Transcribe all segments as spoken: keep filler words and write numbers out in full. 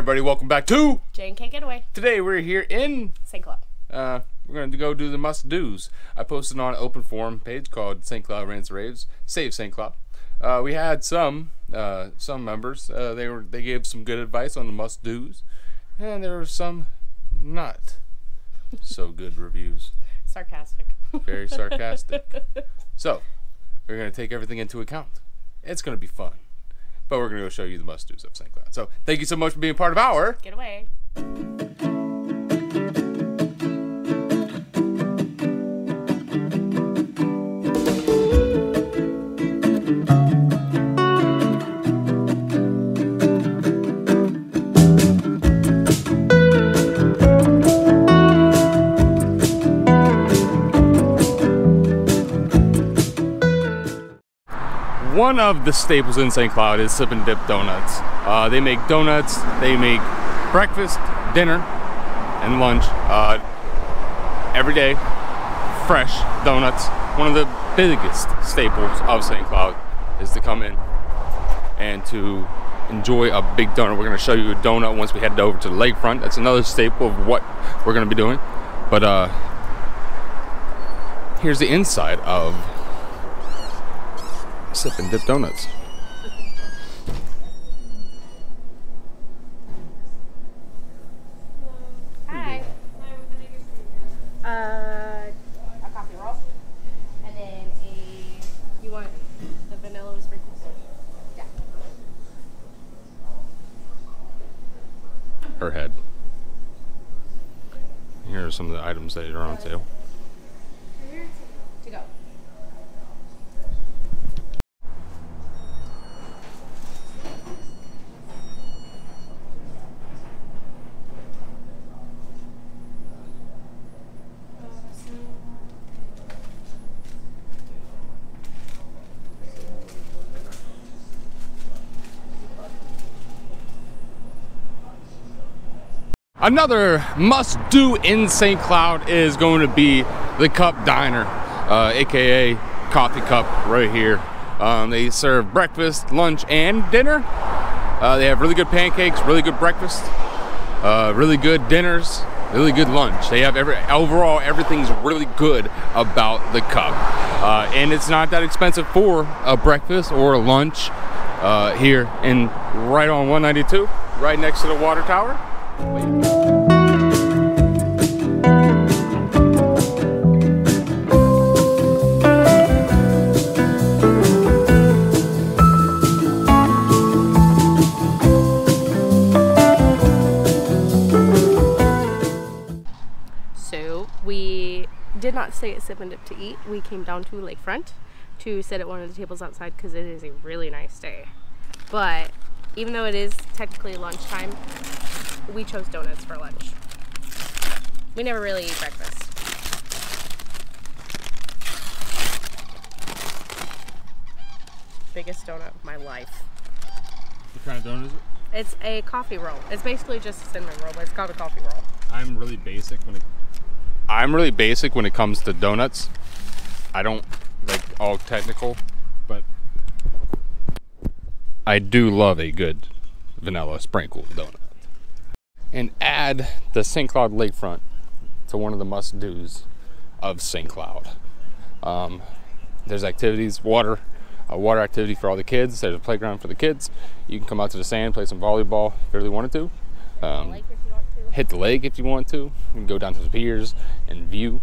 everybody, welcome back to J and K Getaway. Today we're here in Saint Cloud. Uh, we're going to go do the must-dos. I posted on an open forum page called Saint Cloud Rants Raves, Save Saint Cloud. Uh, we had some uh, some members. Uh, they were they gave some good advice on the must-dos, and there were some not so good reviews. Sarcastic. Very sarcastic. So we're going to take everything into account. It's going to be fun. But we're going to go show you the must-dos of Saint Cloud. So thank you so much for being part of our Getaway. One of the staples in Saint Cloud is Sip and Dip Donuts. Uh, they make donuts, they make breakfast, dinner, and lunch. Uh, every day, fresh donuts. One of the biggest staples of Saint Cloud is to come in and to enjoy a big donut. We're gonna show you a donut once we head over to the lakefront. That's another staple of what we're gonna be doing. But uh, here's the inside of Sip and Dip Donuts. Hi. Uh, a coffee roll, and then a. You want the vanilla with sprinkles? Yeah. Her head. Here are some of the items that are on sale. Another must-do in Saint Cloud is going to be the Cup Diner, uh, aka Coffee Cup, right here. Um, they serve breakfast, lunch, and dinner. Uh, they have really good pancakes, really good breakfast, uh, really good dinners, really good lunch. They have every overall everything's really good about the Cup, uh, and it's not that expensive for a breakfast or a lunch uh, here in right on one ninety-two, right next to the water tower. So we did not stay at Sip and Dip to eat. We came down to Lakefront to sit at one of the tables outside because it is a really nice day. But even though it is technically lunchtime, we chose donuts for lunch. We never really eat breakfast. Biggest donut of my life. What kind of donut is it? It's a coffee roll. It's basically just a cinnamon roll, but it's called a coffee roll. I'm really basic when it I'm really basic when it comes to donuts. I don't like all technical, but I do love a good vanilla sprinkle donut. And add the Saint Cloud Lakefront to one of the must-dos of Saint Cloud. Um, there's activities, water, a water activity for all the kids. There's a playground for the kids. You can come out to the sand, play some volleyball if you really wanted to. Um, hit the lake if you want to. Hit the lake if you want to. You can go down to the piers and view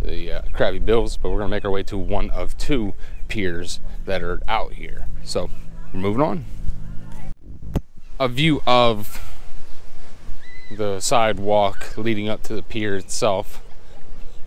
the uh, Krabby Bills, but we're gonna make our way to one of two piers that are out here. So we're moving on. A view of the sidewalk leading up to the pier itself.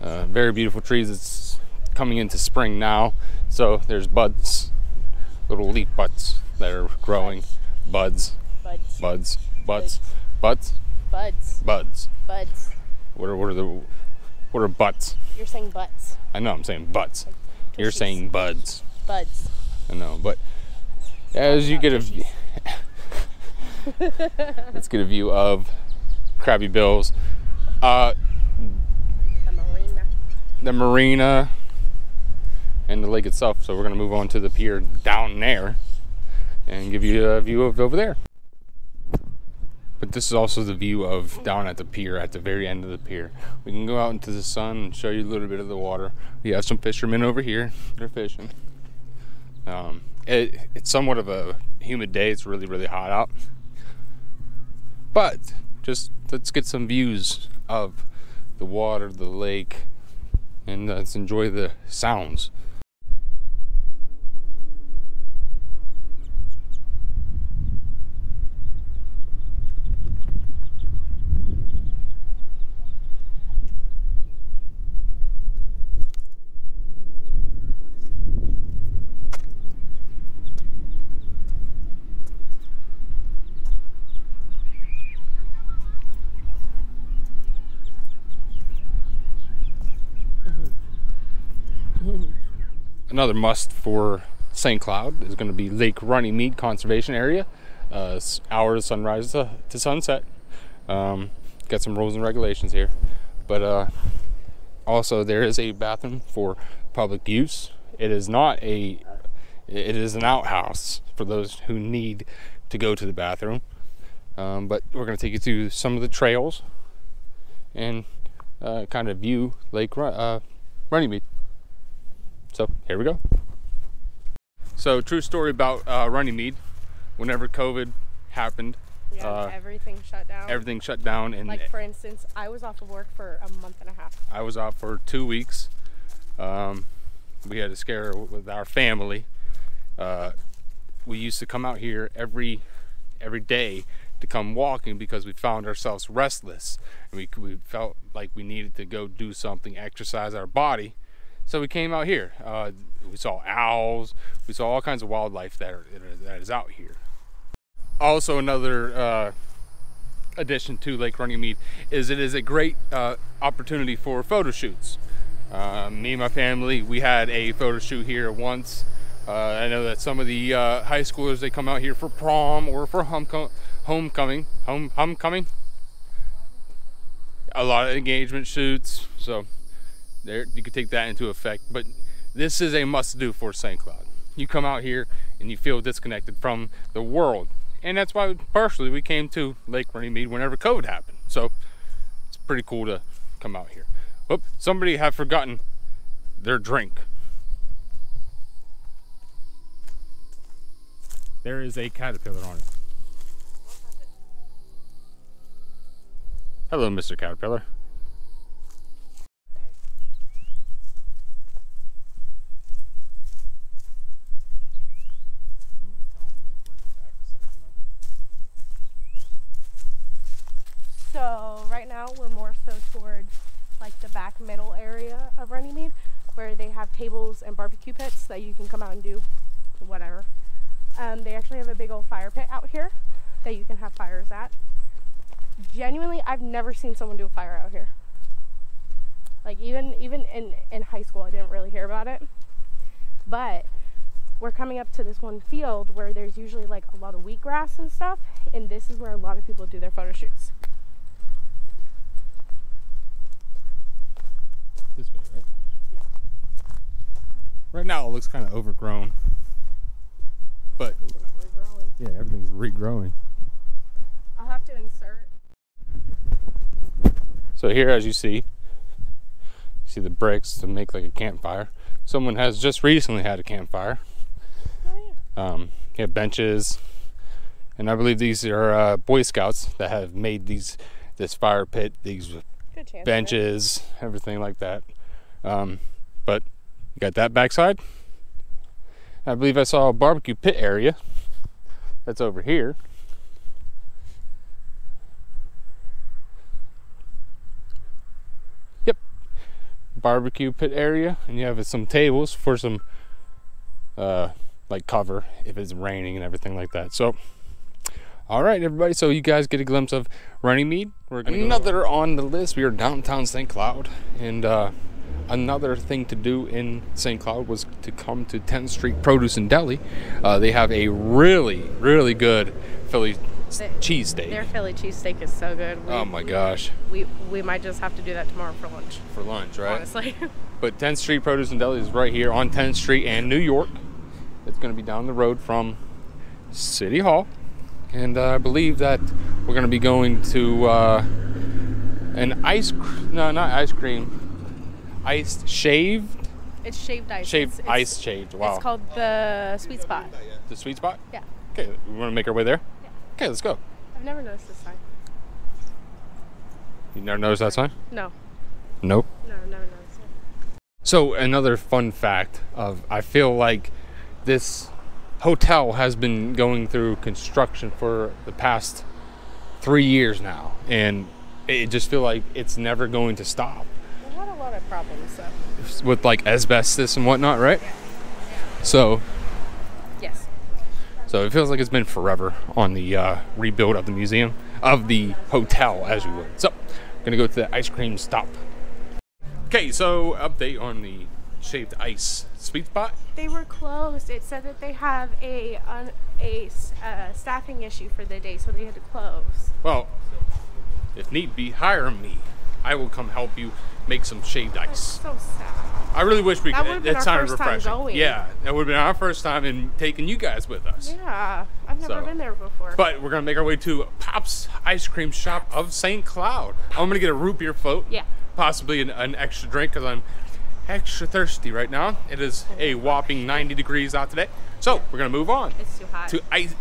Uh, very beautiful trees. It's coming into spring now, so there's buds, little leaf buds that are growing. Buds. Buds. Buds. Buds. Buds. Buds. Buds. Buds. What are what are the what are butts? You're saying butts. I know. I'm saying butts. Like You're saying buds. Buds. I know, but as you get a, let's get a view of Krabby Bills, uh, the marina, the marina, and the lake itself. So we're gonna move on to the pier down there and give you a view of over there. But this is also the view of down at the pier, at the very end of the pier. We can go out into the sun and show you a little bit of the water. We have some fishermen over here. They're fishing. Um, it, it's somewhat of a humid day. It's really, really hot out. But just let's get some views of the water, the lake, and let's enjoy the sounds. Another must for Saint Cloud is going to be Lake Runnymede Conservation Area. Uh, hour of sunrise to, to sunset. Um, got some rules and regulations here. But uh, also there is a bathroom for public use. It is not a, it is an outhouse for those who need to go to the bathroom. Um, but we're going to take you through some of the trails and uh, kind of view Lake Run uh, Runnymede. So here we go. So true story about uh, Runnymede. Whenever COVID happened, yeah, uh, everything shut down. Everything shut down, and like for instance, I was off of work for a month and a half. I was off for two weeks. Um, we had a scare with our family. Uh, we used to come out here every every day to come walking because we found ourselves restless, and we we felt like we needed to go do something, exercise our body. So we came out here. Uh, we saw owls. We saw all kinds of wildlife that, are, that is out here. Also, another uh, addition to Lake Runnymede is it is a great uh, opportunity for photo shoots. Uh, me and my family, we had a photo shoot here once. Uh, I know that some of the uh, high schoolers, they come out here for prom or for homecoming. Homecoming. Home, homecoming. A lot of engagement shoots. So. There, you could take that into effect, but this is a must-do for Saint Cloud. You come out here and you feel disconnected from the world, and that's why partially we came to Lake Runnymede whenever COVID happened. So it's pretty cool to come out here. Whoop! Somebody have forgotten their drink. There is a caterpillar on it. Hello, Mister Caterpillar. So right now we're more so towards like the back middle area of Runnymede where they have tables and barbecue pits that you can come out and do whatever. Um, they actually have a big old fire pit out here that you can have fires at. Genuinely, I've never seen someone do a fire out here. Like even even in, in high school, I didn't really hear about it. But we're coming up to this one field where there's usually like a lot of wheatgrass and stuff, and this is where a lot of people do their photo shoots. This way, right? Yeah. Right now it looks kind of overgrown, but everything's yeah, everything's regrowing. I'll have to insert. So here, as you see, you see the bricks to make like a campfire. Someone has just recently had a campfire. Oh, yeah. Um, you have benches, and I believe these are uh, Boy Scouts that have made these this fire pit. These. Benches, everything like that. Um, but you got that backside. I believe I saw a barbecue pit area that's over here. Yep, barbecue pit area, and you have some tables for some uh, like cover if it's raining and everything like that. So. All right, everybody, so you guys get a glimpse of Runnymede. We're gonna another go on the list. We are downtown Saint Cloud, and uh, another thing to do in Saint Cloud was to come to tenth Street Produce and Deli. Uh, they have a really, really good Philly the, cheesesteak. Their Philly cheesesteak is so good. We, oh, my gosh. We, we might just have to do that tomorrow for lunch. For lunch, right? Honestly. But tenth Street Produce and Deli is right here on tenth Street and New York. It's going to be down the road from City Hall. And uh, I believe that we're we're gonna be going to uh, an ice, no, not ice cream, iced shaved. It's shaved ice. Shaved it's, ice, it's, shaved. Wow. It's called The Sweet Spot. The Sweet Spot. Yeah. Okay, we want to make our way there. Yeah. Okay, let's go. I've never noticed this sign. You never noticed that sign? No. Nope. No, never noticed it. So another fun fact of, I feel like this hotel has been going through construction for the past three years now, and it just feel like it's never going to stop. We've had a lot of problems though. With like asbestos and whatnot, right? Yeah. Yeah. So. Yes. So it feels like it's been forever on the uh, rebuild of the museum, of the hotel, as you would. So, I'm gonna go to the ice cream stop. Okay, so update on the shaved ice Sweet Spot. They were closed. It said that they have a un, a uh, staffing issue for the day, so they had to close. Well, if need be, hire me. I will come help you make some shaved ice. That's so sad. I really wish we could. That would have been our first time going. Yeah, that would have been our first time in taking you guys with us. Yeah, I've never so. been there before. But we're gonna make our way to Pops Ice Cream Shop of Saint Cloud. I'm gonna get a root beer float. Yeah. Possibly an, an extra drink because I'm extra thirsty right now. It is a whopping ninety degrees out today. So we're gonna move on. It's too hot. To ice,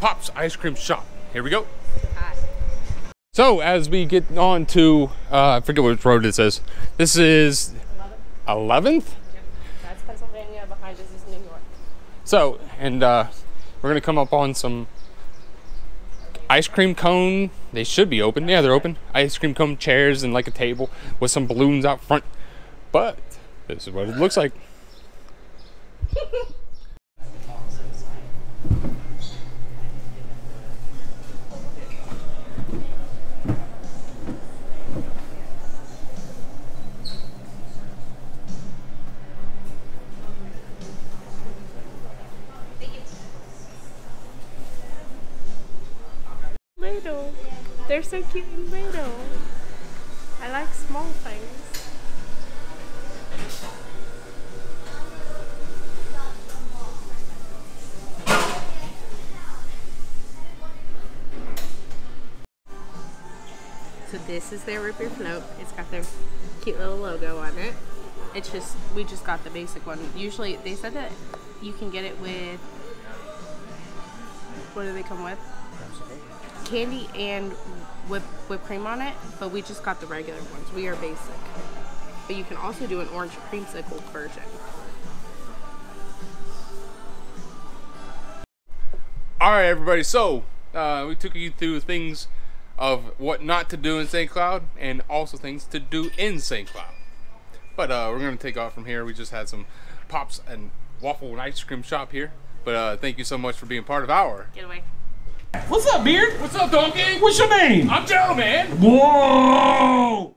Pops Ice Cream Shop. Here we go. So as we get on to, uh, I forget which road this is. This is eleventh? Yeah, that's Pennsylvania, behind us is New York. So, and uh, we're gonna come up on some ice cream cone. They should be open, yeah, they're open. Ice cream cone chairs and like a table with some balloons out front. But this is what it looks like. Little. They're so cute and little. I like small things. So this is their root beer float. It's got their cute little logo on it. It's just, we just got the basic one. Usually they said that you can get it with, what do they come with? Candy and whip, whipped cream on it, but we just got the regular ones. We are basic. But you can also do an orange creamsicle version. All right, everybody. So uh, we took you through things of what not to do in Saint Cloud and also things to do in Saint Cloud. But uh, we're going to take off from here. We just had some Pops and Waffle and Ice Cream Shop here. But uh, thank you so much for being part of our Getaway. What's up, Beard? What's up, Donkey? What's your name? I'm Joe, man. Whoa!